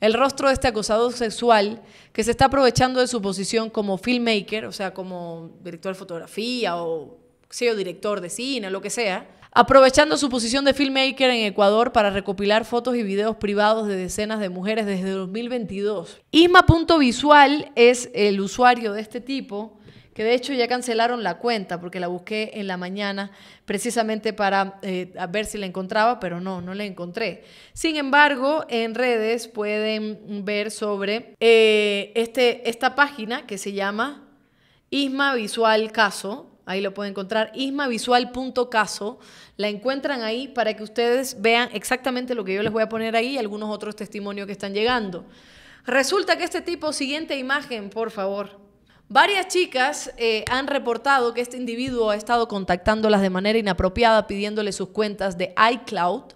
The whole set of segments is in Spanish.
el rostro de este acosado sexual que se está aprovechando de su posición como filmmaker, o sea, como director de fotografía o director de cine, lo que sea, aprovechando su posición de filmmaker en Ecuador para recopilar fotos y videos privados de decenas de mujeres desde 2022. Isma.visual es el usuario de este tipo, que de hecho ya cancelaron la cuenta porque la busqué en la mañana precisamente para ver si la encontraba, pero no la encontré. Sin embargo, en redes pueden ver sobre esta página que se llama Isma.visual caso. Ahí lo pueden encontrar, ismavisual.caso. La encuentran ahí para que ustedes vean exactamente lo que yo les voy a poner ahí y algunos otros testimonios que están llegando. Resulta que este tipo, siguiente imagen, por favor. Varias chicas han reportado que este individuo ha estado contactándolas de manera inapropiada, pidiéndole sus cuentas de iCloud,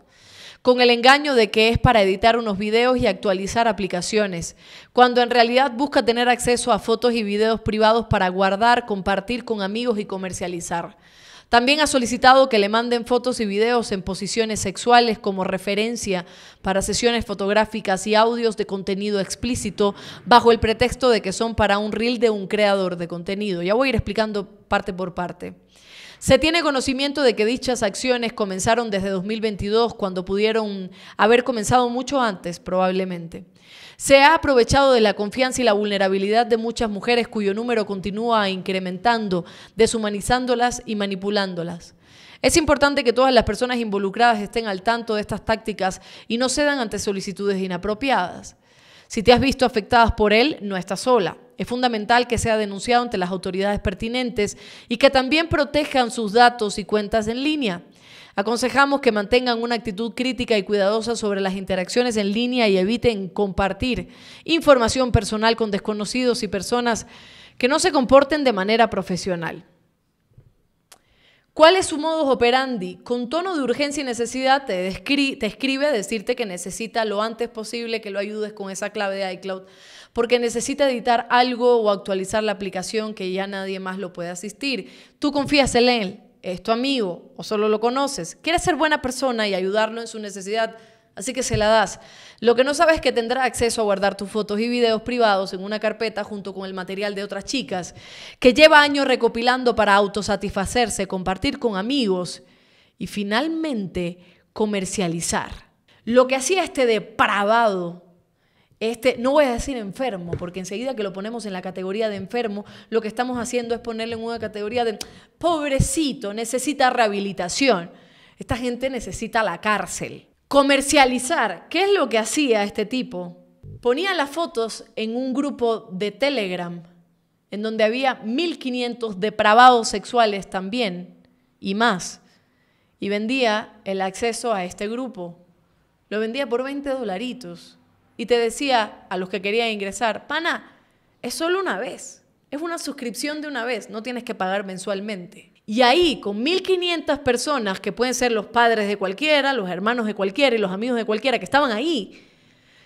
con el engaño de que es para editar unos videos y actualizar aplicaciones, cuando en realidad busca tener acceso a fotos y videos privados para guardar, compartir con amigos y comercializar. También ha solicitado que le manden fotos y videos en posiciones sexuales como referencia para sesiones fotográficas y audios de contenido explícito bajo el pretexto de que son para un reel de un creador de contenido. Ya voy a ir explicando parte por parte. Se tiene conocimiento de que dichas acciones comenzaron desde 2022, cuando pudieron haber comenzado mucho antes, probablemente. Se ha aprovechado de la confianza y la vulnerabilidad de muchas mujeres cuyo número continúa incrementando, deshumanizándolas y manipulándolas. Es importante que todas las personas involucradas estén al tanto de estas tácticas y no cedan ante solicitudes inapropiadas. Si te has visto afectadas por él, no estás sola. Es fundamental que sea denunciado ante las autoridades pertinentes y que también protejan sus datos y cuentas en línea. Aconsejamos que mantengan una actitud crítica y cuidadosa sobre las interacciones en línea y eviten compartir información personal con desconocidos y personas que no se comporten de manera profesional. ¿Cuál es su modus operandi? Con tono de urgencia y necesidad te escribe a decirte que necesita lo antes posible que lo ayudes con esa clave de iCloud porque necesita editar algo o actualizar la aplicación que ya nadie más lo puede asistir. Tú confías en él, es tu amigo o solo lo conoces. Quieres ser buena persona y ayudarlo en su necesidad, así que se la das. Lo que no sabes es que tendrá acceso a guardar tus fotos y videos privados en una carpeta junto con el material de otras chicas que lleva años recopilando para autosatisfacerse, compartir con amigos y finalmente comercializar. Lo que hacía este depravado, no voy a decir enfermo, porque enseguida que lo ponemos en la categoría de enfermo, lo que estamos haciendo es ponerle en una categoría de pobrecito, necesita rehabilitación. Esta gente necesita la cárcel. Comercializar. ¿Qué es lo que hacía este tipo? Ponía las fotos en un grupo de Telegram en donde había 1500 depravados sexuales también y más. Y vendía el acceso a este grupo. Lo vendía por $20. Y te decía a los que querían ingresar, pana, es solo una vez. Es una suscripción de una vez. No tienes que pagar mensualmente. Y ahí, con 1500 personas, que pueden ser los padres de cualquiera, los hermanos de cualquiera y los amigos de cualquiera que estaban ahí,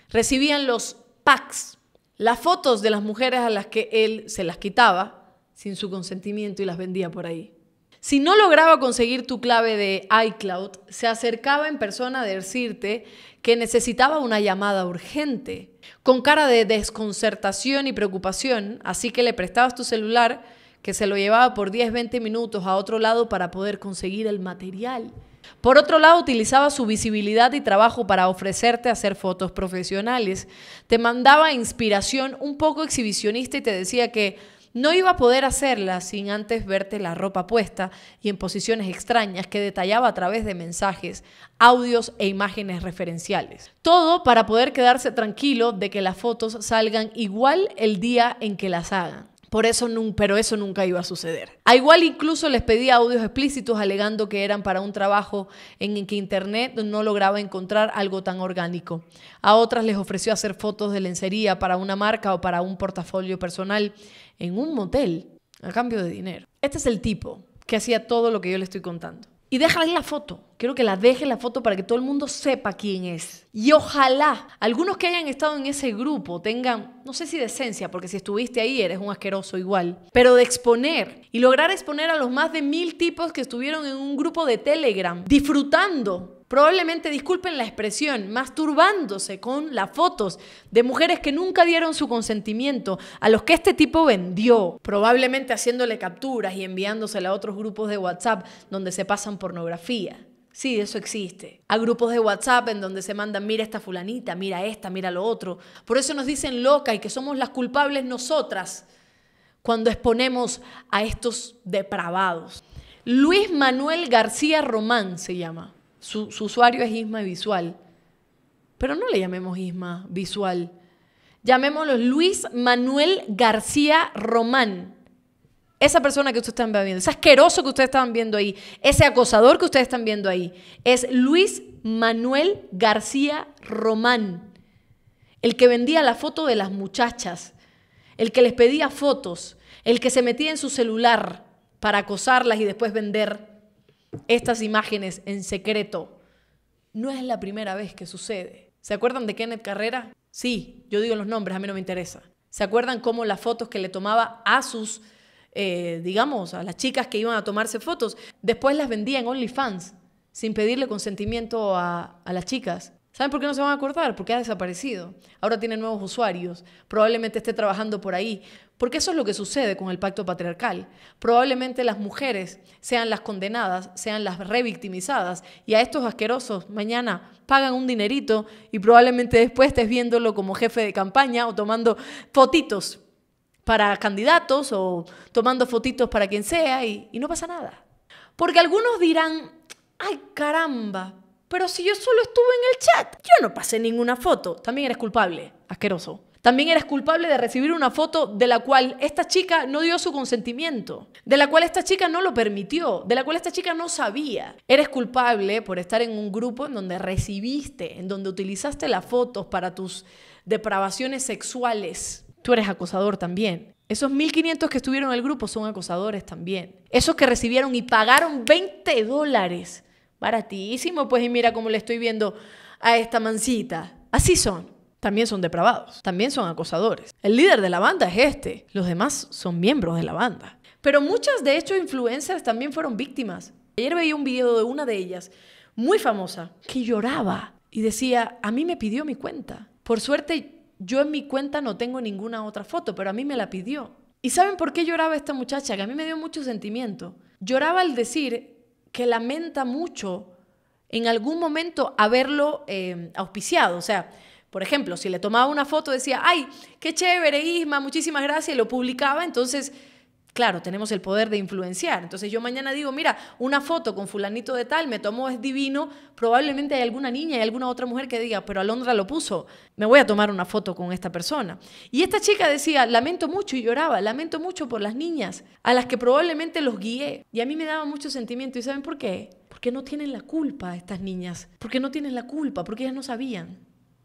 recibían los packs, las fotos de las mujeres a las que él se las quitaba sin su consentimiento y las vendía por ahí. Si no lograba conseguir tu clave de iCloud, se acercaba en persona a decirte que necesitaba una llamada urgente, con cara de desconcertación y preocupación, así que le prestabas tu celular, que se lo llevaba por 10-20 minutos a otro lado para poder conseguir el material. Por otro lado, utilizaba su visibilidad y trabajo para ofrecerte hacer fotos profesionales. Te mandaba inspiración un poco exhibicionista y te decía que no iba a poder hacerla sin antes verte la ropa puesta y en posiciones extrañas que detallaba a través de mensajes, audios e imágenes referenciales. Todo para poder quedarse tranquilo de que las fotos salgan igual el día en que las hagan. Pero eso nunca iba a suceder. A igual incluso les pedía audios explícitos alegando que eran para un trabajo en el que internet no lograba encontrar algo tan orgánico. A otras les ofreció hacer fotos de lencería para una marca o para un portafolio personal en un motel a cambio de dinero. Este es el tipo que hacía todo lo que yo le estoy contando. Y déjale la foto. Quiero que la deje la foto para que todo el mundo sepa quién es. Y ojalá algunos que hayan estado en ese grupo tengan, no sé si decencia, porque si estuviste ahí eres un asqueroso igual, pero de exponer y lograr exponer a los más de 1000 tipos que estuvieron en un grupo de Telegram disfrutando probablemente, disculpen la expresión, masturbándose con las fotos de mujeres que nunca dieron su consentimiento, a los que este tipo vendió, probablemente haciéndole capturas y enviándosela a otros grupos de WhatsApp donde se pasan pornografía. Sí, eso existe. A grupos de WhatsApp en donde se mandan, mira esta fulanita, mira esta, mira lo otro. Por eso nos dicen loca y que somos las culpables nosotras cuando exponemos a estos depravados. Luis Manuel García Román se llama. Su usuario es Isma.visual. Pero no le llamemos Isma.visual. Llamémoslo Luis Manuel García Román. Esa persona que ustedes están viendo, ese asqueroso que ustedes están viendo ahí, ese acosador que ustedes están viendo ahí, es Luis Manuel García Román, el que vendía la foto de las muchachas, el que les pedía fotos, el que se metía en su celular para acosarlas y después vender estas imágenes en secreto. No es la primera vez que sucede. ¿Se acuerdan de Kenneth Carrera? Sí, yo digo los nombres, a mí no me interesa. ¿Se acuerdan cómo las fotos que le tomaba a sus... digamos, a las chicas que iban a tomarse fotos, después las vendían en OnlyFans sin pedirle consentimiento a las chicas? ¿Saben por qué no se van a acordar? Porque ha desaparecido. Ahora tiene nuevos usuarios, probablemente esté trabajando por ahí, porque eso es lo que sucede con el pacto patriarcal. Probablemente las mujeres sean las condenadas, sean las revictimizadas, y a estos asquerosos mañana pagan un dinerito y probablemente después estés viéndolo como jefe de campaña o tomando fotitos para candidatos o tomando fotitos para quien sea y no pasa nada. Porque algunos dirán, ay caramba, pero si yo solo estuve en el chat, yo no pasé ninguna foto. También eres culpable, asqueroso. También eres culpable de recibir una foto de la cual esta chica no dio su consentimiento, de la cual esta chica no lo permitió, de la cual esta chica no sabía. Eres culpable por estar en un grupo en donde recibiste, en donde utilizaste las fotos para tus depravaciones sexuales. Tú eres acosador también. Esos 1.500 que estuvieron en el grupo son acosadores también. Esos que recibieron y pagaron $20. Baratísimo, pues, y mira cómo le estoy viendo a esta mancita. Así son. También son depravados. También son acosadores. El líder de la banda es este. Los demás son miembros de la banda. Pero muchas, de hecho, influencers también fueron víctimas. Ayer veía un video de una de ellas, muy famosa, que lloraba y decía, a mí me pidió mi cuenta. Por suerte... yo en mi cuenta no tengo ninguna otra foto, pero a mí me la pidió. ¿Y saben por qué lloraba esta muchacha? Que a mí me dio mucho sentimiento. Lloraba al decir que lamenta mucho en algún momento haberlo auspiciado. O sea, por ejemplo, si le tomaba una foto decía, ¡ay, qué chévere, Isma, muchísimas gracias! Y lo publicaba, entonces... claro, tenemos el poder de influenciar. Entonces yo mañana digo, mira, una foto con fulanito de tal, me tomó, es divino. Probablemente hay alguna niña y alguna otra mujer que diga, pero Alondra lo puso, me voy a tomar una foto con esta persona. Y esta chica decía, lamento mucho, y lloraba, lamento mucho por las niñas a las que probablemente los guié. Y a mí me daba mucho sentimiento. ¿Y saben por qué? Porque no tienen la culpa estas niñas. Porque no tienen la culpa, porque ellas no sabían.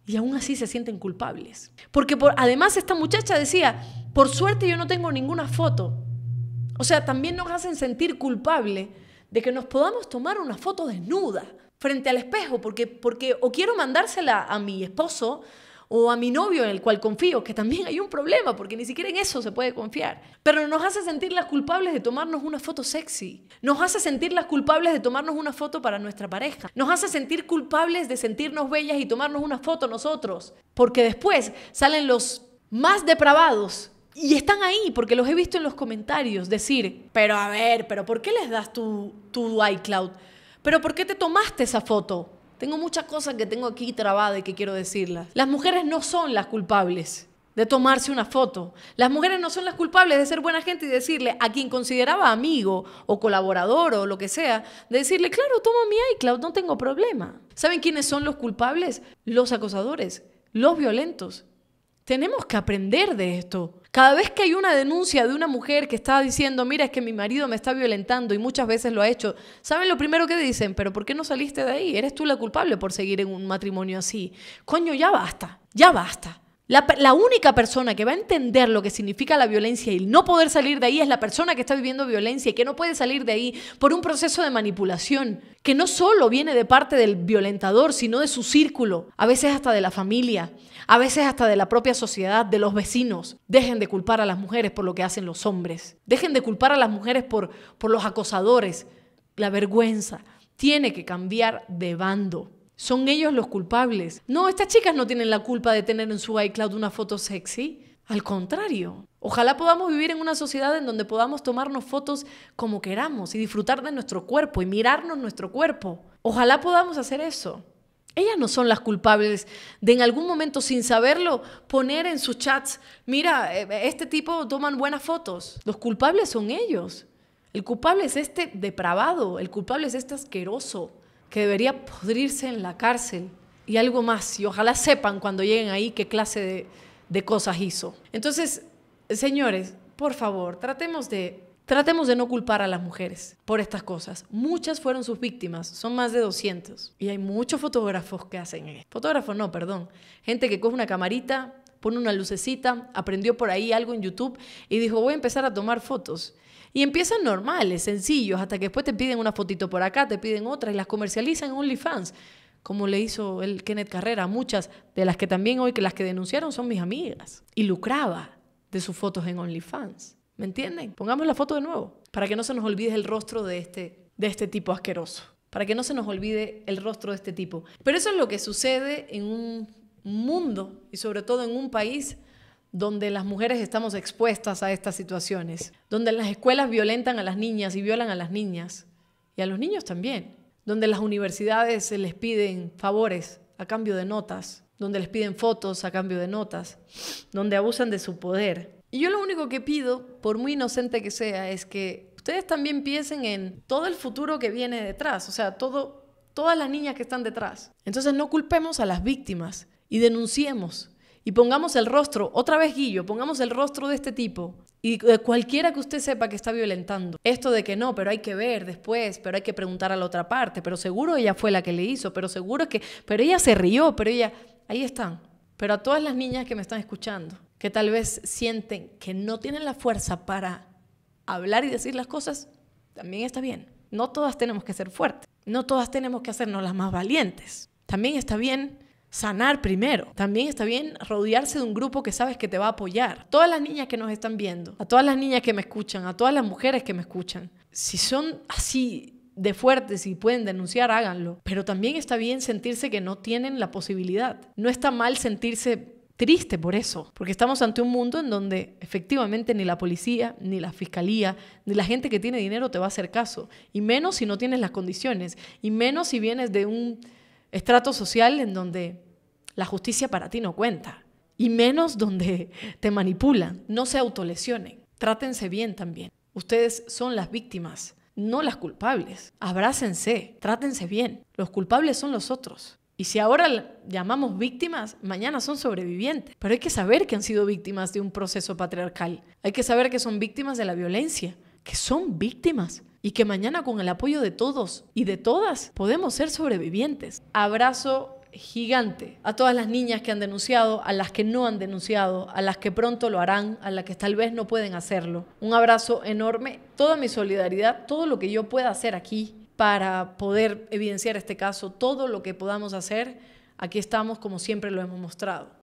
Y aún así se sienten culpables. Porque además esta muchacha decía, por suerte yo no tengo ninguna foto. O sea, también nos hacen sentir culpable de que nos podamos tomar una foto desnuda frente al espejo, porque o quiero mandársela a mi esposo o a mi novio en el cual confío, que también hay un problema, porque ni siquiera en eso se puede confiar. Pero nos hace sentir las culpables de tomarnos una foto sexy. Nos hace sentir las culpables de tomarnos una foto para nuestra pareja. Nos hace sentir culpables de sentirnos bellas y tomarnos una foto nosotros. Porque después salen los más depravados. Y están ahí, porque los he visto en los comentarios decir, pero a ver, pero ¿por qué les das tu iCloud? ¿Pero por qué te tomaste esa foto? Tengo muchas cosas que tengo aquí trabadas y que quiero decirlas. Las mujeres no son las culpables de tomarse una foto. Las mujeres no son las culpables de ser buena gente y decirle a quien consideraba amigo o colaborador o lo que sea, de decirle, claro, tomo mi iCloud, no tengo problema. ¿Saben quiénes son los culpables? Los acosadores, los violentos. Tenemos que aprender de esto. Cada vez que hay una denuncia de una mujer que está diciendo, mira, es que mi marido me está violentando y muchas veces lo ha hecho, ¿saben lo primero que dicen? ¿Pero por qué no saliste de ahí? Eres tú la culpable por seguir en un matrimonio así. Coño, ya basta, ya basta. La única persona que va a entender lo que significa la violencia y no poder salir de ahí es la persona que está viviendo violencia y que no puede salir de ahí por un proceso de manipulación que no solo viene de parte del violentador, sino de su círculo, a veces hasta de la familia, a veces hasta de la propia sociedad, de los vecinos. Dejen de culpar a las mujeres por lo que hacen los hombres. Dejen de culpar a las mujeres por los acosadores. La vergüenza tiene que cambiar de bando. Son ellos los culpables. No, estas chicas no tienen la culpa de tener en su iCloud una foto sexy. Al contrario. Ojalá podamos vivir en una sociedad en donde podamos tomarnos fotos como queramos y disfrutar de nuestro cuerpo y mirarnos nuestro cuerpo. Ojalá podamos hacer eso. Ellas no son las culpables de en algún momento, sin saberlo, poner en sus chats, mira, este tipo toman buenas fotos. Los culpables son ellos. El culpable es este depravado, el culpable es este asqueroso que debería podrirse en la cárcel y algo más. Y ojalá sepan cuando lleguen ahí qué clase de cosas hizo. Entonces, señores, por favor, tratemos de no culpar a las mujeres por estas cosas. Muchas fueron sus víctimas, son más de 200. Y hay muchos fotógrafos que hacen esto. Fotógrafos no, perdón. Gente que coge una camarita, pone una lucecita, aprendió por ahí algo en YouTube y dijo, voy a empezar a tomar fotos. Y empiezan normales, sencillos, hasta que después te piden una fotito por acá, te piden otra y las comercializan en OnlyFans, como le hizo el Kenneth Carrera. Muchas de las que también hoy, que las que denunciaron son mis amigas. Y lucraba de sus fotos en OnlyFans. ¿Me entienden? Pongamos la foto de nuevo para que no se nos olvide el rostro de este tipo asqueroso. Para que no se nos olvide el rostro de este tipo. Pero eso es lo que sucede en un mundo y sobre todo en un país donde las mujeres estamos expuestas a estas situaciones. Donde las escuelas violentan a las niñas y violan a las niñas. Y a los niños también. Donde las universidades les piden favores a cambio de notas. Donde les piden fotos a cambio de notas. Donde abusan de su poder. Y yo lo único que pido, por muy inocente que sea, es que ustedes también piensen en todo el futuro que viene detrás, o sea, todas las niñas que están detrás. Entonces no culpemos a las víctimas y denunciemos y pongamos el rostro, otra vez Guillo, pongamos el rostro de este tipo y de cualquiera que usted sepa que está violentando. Esto de que no, pero hay que ver después, pero hay que preguntar a la otra parte, pero seguro ella fue la que le hizo, pero seguro que, pero ella se rió, pero ella, ahí están. Pero a todas las niñas que me están escuchando, que tal vez sienten que no tienen la fuerza para hablar y decir las cosas, también está bien. No todas tenemos que ser fuertes. No todas tenemos que hacernos las más valientes. También está bien sanar primero. También está bien rodearse de un grupo que sabes que te va a apoyar. Todas las niñas que nos están viendo, a todas las niñas que me escuchan, a todas las mujeres que me escuchan, si son así de fuertes y pueden denunciar, háganlo. Pero también está bien sentirse que no tienen la posibilidad. No está mal sentirse triste por eso, porque estamos ante un mundo en donde efectivamente ni la policía, ni la fiscalía, ni la gente que tiene dinero te va a hacer caso, y menos si no tienes las condiciones, y menos si vienes de un estrato social en donde la justicia para ti no cuenta, y menos donde te manipulan. No se autolesionen, trátense bien también. Ustedes son las víctimas, no las culpables. Abrácense, trátense bien. Los culpables son los otros. Y si ahora llamamos víctimas, mañana son sobrevivientes. Pero hay que saber que han sido víctimas de un proceso patriarcal. Hay que saber que son víctimas de la violencia, que son víctimas. Y que mañana con el apoyo de todos y de todas podemos ser sobrevivientes. Abrazo gigante a todas las niñas que han denunciado, a las que no han denunciado, a las que pronto lo harán, a las que tal vez no pueden hacerlo. Un abrazo enorme, toda mi solidaridad, todo lo que yo pueda hacer aquí para poder evidenciar este caso, todo lo que podamos hacer, aquí estamos como siempre lo hemos mostrado.